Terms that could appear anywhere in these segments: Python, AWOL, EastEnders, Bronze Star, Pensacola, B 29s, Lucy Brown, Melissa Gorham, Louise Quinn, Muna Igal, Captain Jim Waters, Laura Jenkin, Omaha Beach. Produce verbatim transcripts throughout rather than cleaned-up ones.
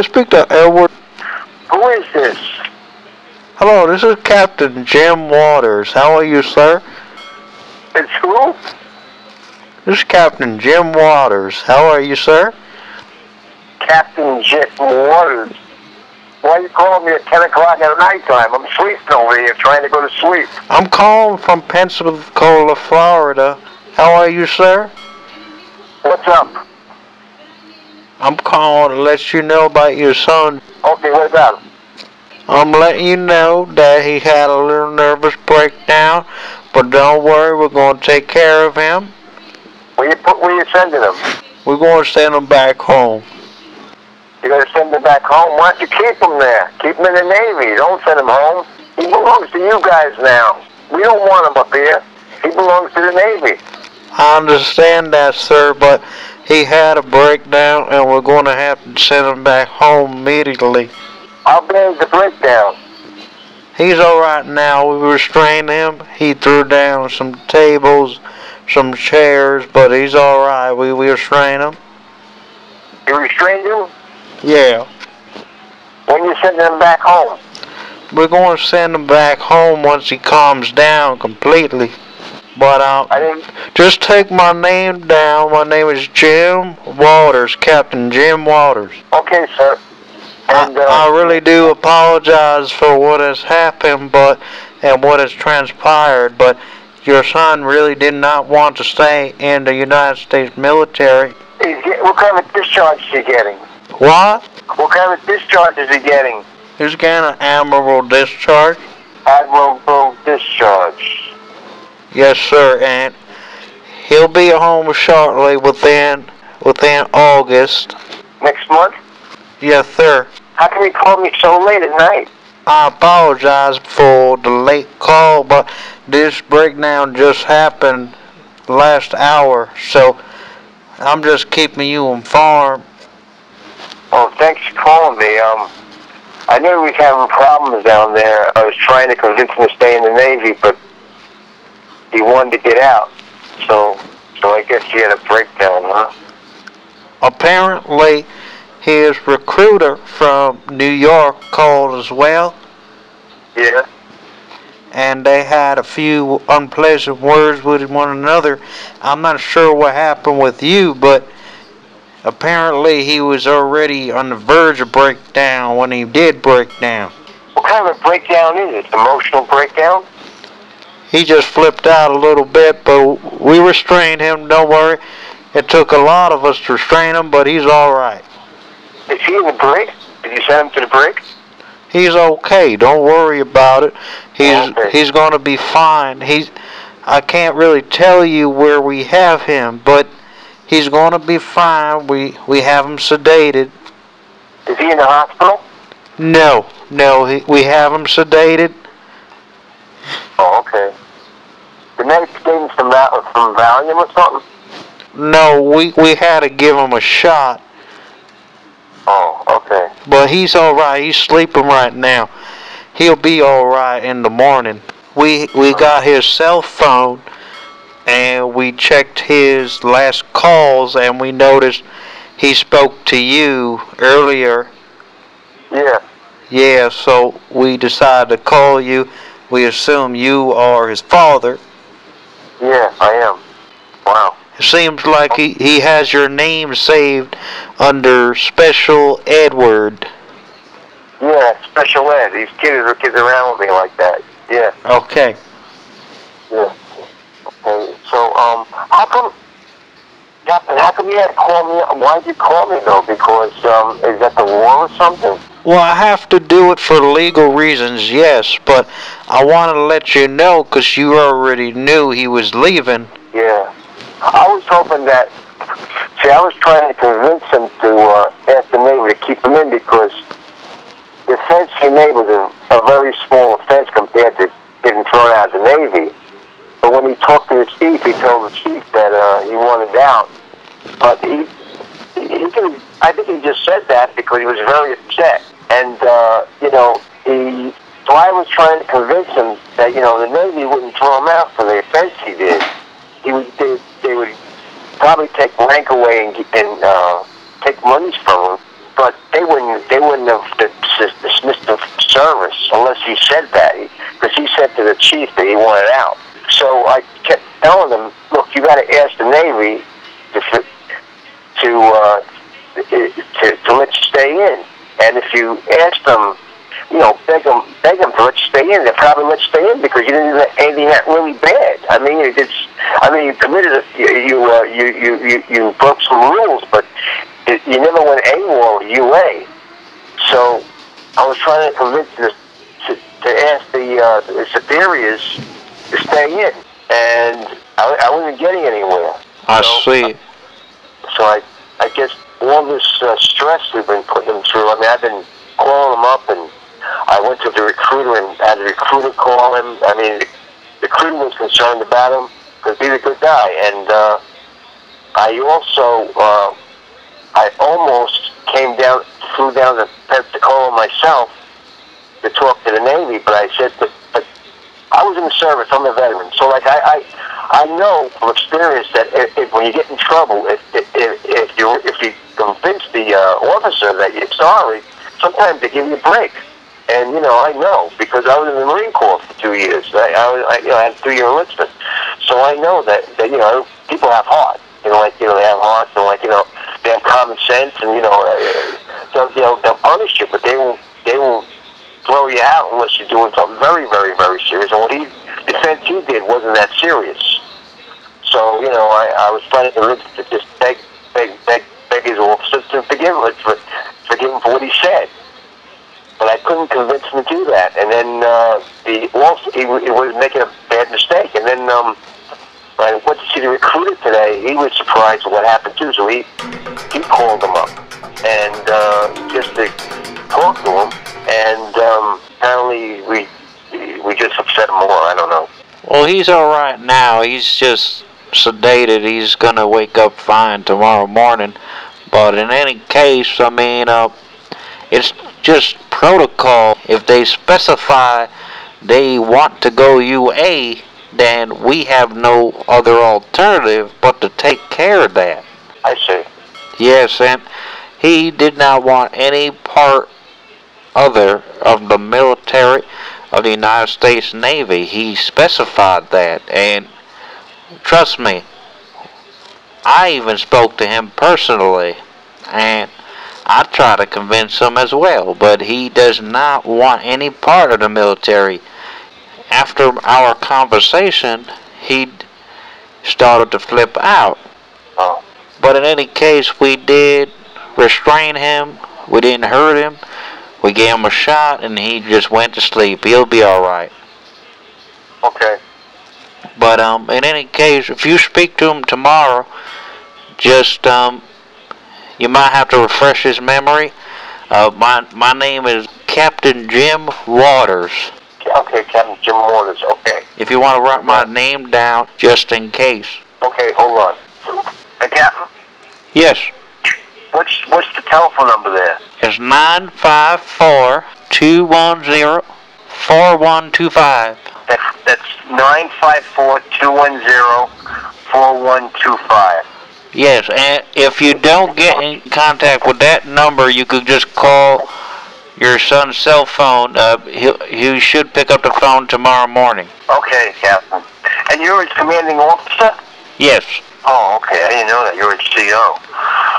Hello, speak to Edward. Who is this? Hello, this is Captain Jim Waters. How are you, sir? It's who? This is Captain Jim Waters. How are you, sir? Captain Jim Waters. Why are you calling me at ten o'clock at night time? I'm sleeping over here, trying to go to sleep. I'm calling from Pensacola, Florida. How are you, sir? What's up? I'm calling to let you know about your son. Okay, what about him? I'm letting you know that he had a little nervous breakdown, but don't worry, we're going to take care of him. Where you put, where you sending him? We're going to send him back home. You're going to send him back home? Why don't you keep him there? Keep him in the Navy. Don't send him home. He belongs to you guys now. We don't want him up here. He belongs to the Navy. I understand that, sir, but he had a breakdown, and we're going to have to send him back home immediately. How bad is the breakdown? He's all right now. We restrained him. He threw down some tables, some chairs, but he's all right. We, we restrained him. You restrained him? Yeah. When you sending him back home? We're going to send him back home once he calms down completely. But um, I didn't... just take my name down. My name is Jim Waters, Captain Jim Waters. Okay, sir. And, uh, I, I really do apologize for what has happened, but and what has transpired. But your son really did not want to stay in the United States military. He's get, what kind of discharge is he getting? What? What kind of discharge is he getting? He's getting an admirable discharge. Admirable discharge. Yes, sir, and he'll be home shortly, within within August. Next month? Yes, sir. How can you call me so late at night? I apologize for the late call, but this breakdown just happened last hour, so I'm just keeping you informed. Oh, thanks for calling me. Um, I knew we were having problems down there. I was trying to convince him to stay in the Navy, but he wanted to get out, so so I guess he had a breakdown, huh? Apparently, his recruiter from New York called as well. Yeah. And they had a few unpleasant words with one another. I'm not sure what happened with you, but apparently he was already on the verge of breakdown when he did break down. What kind of a breakdown is it? Emotional breakdown? He just flipped out a little bit, but we restrained him, don't worry. It took a lot of us to restrain him, but he's all right. Is he in the break? Did you send him to the break? He's okay. Don't worry about it. He's okay. He's going to be fine. He's, I can't really tell you where we have him, but he's going to be fine. We, we have him sedated. Is he in the hospital? No. No, he, we have him sedated. Oh, okay. The medic gave him some, some Valium or something? No, we, we had to give him a shot. Oh, okay. But he's alright. He's sleeping right now. He'll be alright in the morning. We, we got his cell phone, and we checked his last calls, and we noticed he spoke to you earlier. Yeah. Yeah, so we decided to call you. We assume you are his father. Yeah, I am. Wow. It seems like he, he has your name saved under Special Edward. Yeah, Special Ed. These kids are kids around with me like that. Yeah. Okay. Yeah. Okay. So, um, how come, Captain, how come you had to call me? Why'd you call me, though? Because, um, is that the war or something? Well, I have to do it for legal reasons, yes, but I wanted to let you know because you already knew he was leaving. Yeah. I was hoping that, see, I was trying to convince him to uh, ask the Navy to keep him in because the offense he made was a, a very small offense compared to getting thrown out of the Navy. But when he talked to the chief, he told the chief that uh, he wanted out. But he, he, he, I think he just said that because he was very upset. And, uh, you know, he, so I was trying to convince him that, you know, the Navy wouldn't throw him out for the offense he did. He would, they, they would probably take rank away and, and uh, take monies from him. But they wouldn't they wouldn't have dismissed the service unless he said that, because he said to the chief that he wanted out. So I kept telling him, look, you got to ask the Navy to to, uh, to to let you stay in, and if you ask them, you know, beg them, beg them to let you stay in, they'll probably let you stay in because you didn't do anything that really bad. I mean, it's, I mean, you committed, you you uh, you, you you you broke some rules, but it, you never went AWOL or U A. So I was trying to convince them to, to, to ask the, uh, the superiors to stay in, and I, I wasn't getting anywhere. I so, see. Uh, so I, I guess all this uh, stress we've been putting them through. I mean, I've been calling them up, and I went to the recruiter and had the recruiter call him. I mean, the recruiter was concerned about him because he's a good guy. And uh, I also, uh, I almost came down, flew down to Pensacola myself to talk to the Navy, but I said, but, but I was in the service, I'm a veteran. So, like, I, I, I know from experience that if, if, when you get in trouble, if, if, if, you, if you convince the uh, officer that you're sorry, sometimes they give you a break. And, you know, I know, because I was in the Marine Corps for two years. I, I, was, I you know, I had a three-year enlistment. So I know that, that, you know, people have heart. You know, like, you know, they have heart, and, like, you know, they have common sense, and, you know, they'll, you know, they'll punish you, but they won't, they won't throw you out unless you're doing something very, very, very serious. And what he, the defense he did wasn't that serious. So, you know, I, I was trying to just beg, beg, beg, beg his officers to forgive him, for, forgive him for what he said. But I couldn't convince him to do that, and then uh, the also he, he was making a bad mistake. And then um, I went to see the recruiter today. He was surprised at what happened too, so he he called him up and uh, just to talk to him. And um, apparently we we just upset him more. I don't know. Well, he's all right now. He's just sedated. He's gonna wake up fine tomorrow morning. But in any case, I mean, uh, it's just protocol. If they specify they want to go U A, then we have no other alternative but to take care of that. I see. Yes, and he did not want any part other of the military of the United States Navy. He specified that, and trust me, I even spoke to him personally, and I try to convince him as well, but he does not want any part of the military. After our conversation, he started to flip out. Oh. But in any case, we did restrain him. We didn't hurt him. We gave him a shot, and he just went to sleep. He'll be all right. Okay. But um, in any case, if you speak to him tomorrow, just um. you might have to refresh his memory. Uh, my my name is Captain Jim Waters. Okay, Captain Jim Waters, okay. If you want to write my name down, just in case. Okay, hold on. Hey, Captain? Yes? What's, what's the telephone number there? It's nine five four, two one zero, four one two five. That's, that's nine five four, two one zero, four one two five. Yes, and if you don't get in contact with that number, you could just call your son's cell phone. Uh, he, he should pick up the phone tomorrow morning. Okay, Captain. And you're his commanding officer? Yes. Oh, okay. I didn't know that. You're his C O.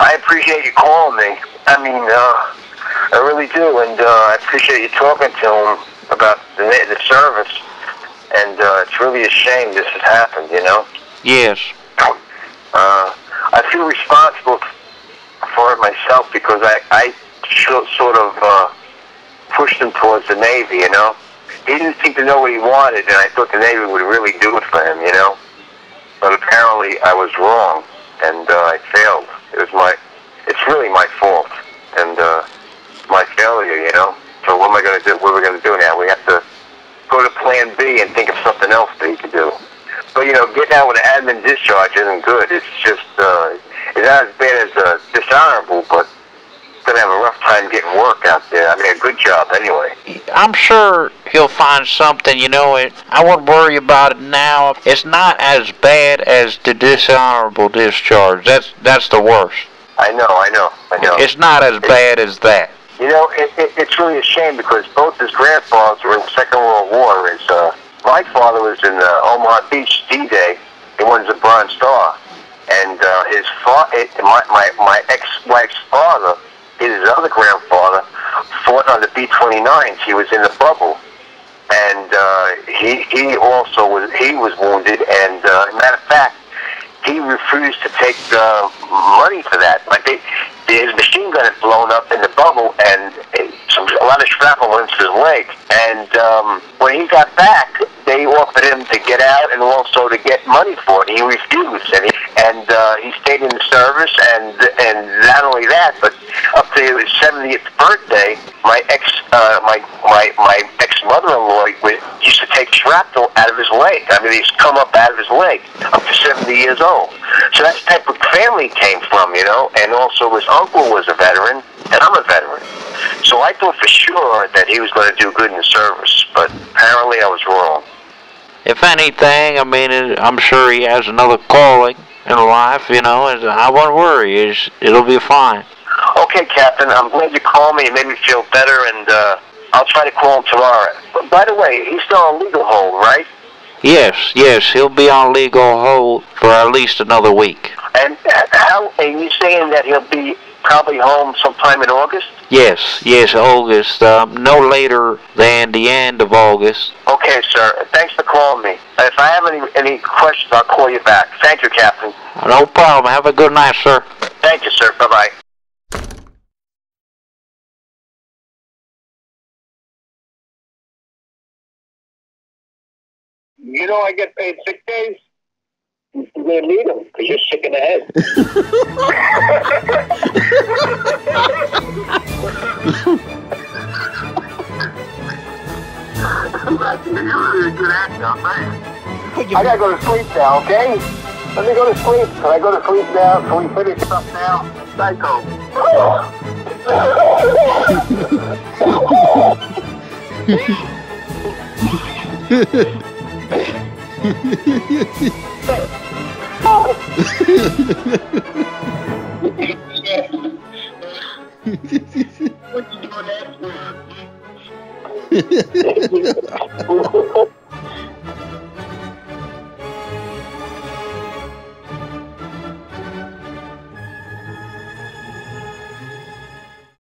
I appreciate you calling me. I mean, uh, I really do, and uh, I appreciate you talking to him about the, the service. And uh, it's really a shame this has happened, you know? Yes. Uh... I feel responsible for it myself because I, I sort of uh, pushed him towards the Navy, you know. He didn't seem to know what he wanted, and I thought the Navy would really do it for him, you know. But apparently I was wrong, and uh, I failed. It was my, it's really my fault, and uh, my failure, you know. So what am I going to do? What are we going to do now? We have to go to Plan B and think of something else that he could do. But, you know, getting out with an admin discharge isn't good. It's just, uh, it's not as bad as uh, dishonorable, but going to have a rough time getting work out there. I mean, a good job anyway. I'm sure he'll find something, you know. It, I wouldn't worry about it now. It's not as bad as the dishonorable discharge. That's that's the worst. I know, I know, I know. It's not as bad as that. You know, it, it, it's really a shame because both his grandfathers were in the Second World War. His, uh, my father was in uh, Omaha Beach, D Day. He won the Bronze Star. And uh, his fa it, my, my, my ex-wife's father, his other grandfather, fought on the B twenty-nines. He was in the bubble. And uh, he, he also was, he was wounded. And uh, matter of fact, he refused to take uh, money for that. Like they, his machine gun had blown up in the bubble, and it, some, a lot of shrapnel went to his leg. And um, when he got back, they offered him to get out and also to get money for it. He refused, and he, and uh, he stayed in the service. And and not only that, but up to his seventieth birthday, my ex uh, my my my ex mother-in-law used to take shrapnel out of his leg. I mean, he's come up out of his leg up to seventy years old. So that's the type of family came from, you know, and also his uncle was a veteran, and I'm a veteran. So I thought for sure that he was going to do good in the service, but apparently I was wrong. If anything, I mean, I'm sure he has another calling in life, you know, and I won't worry. It'll be fine. Okay, Captain, I'm glad you called me. It made me feel better, and uh, I'll try to call him tomorrow. But by the way, he's still on legal hold, right? Yes, yes, he'll be on legal hold for at least another week. And how are you saying that he'll be probably home sometime in August? Yes, yes, August. Um, no later than the end of August. Okay, sir. Thanks for calling me. If I have any, any questions, I'll call you back. Thank you, Captain. No problem. Have a good night, sir. Thank you, sir. Bye-bye. You know I get paid sick days. You're going to need them because you're sick in the head. I got to go to sleep now, okay? Let me go to sleep. Can I go to sleep now? Can we finish up now? Psycho. What you doing that for?